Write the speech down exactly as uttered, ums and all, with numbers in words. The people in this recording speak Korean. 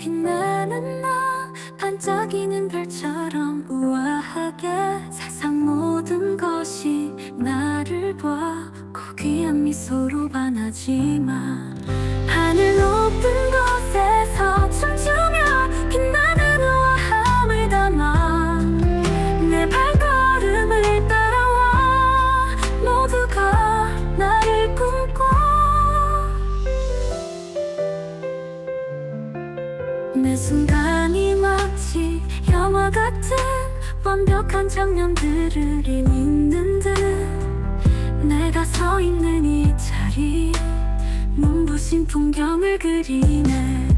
빛나는 나 반짝이는 별처럼 우아하게 세상 모든 것이 나를 봐 고귀한 미소로 반하지만 하늘 높은 곳에서 춤추며 빛나는 우아함을 담아 내 발걸음을 따라와 모두가 나를 꿈꿔 내 순간이 마치 영화 같은 완벽한 장면들을 읽는 듯 내가 서 있는 이 자리 눈부신 풍경을 그리네.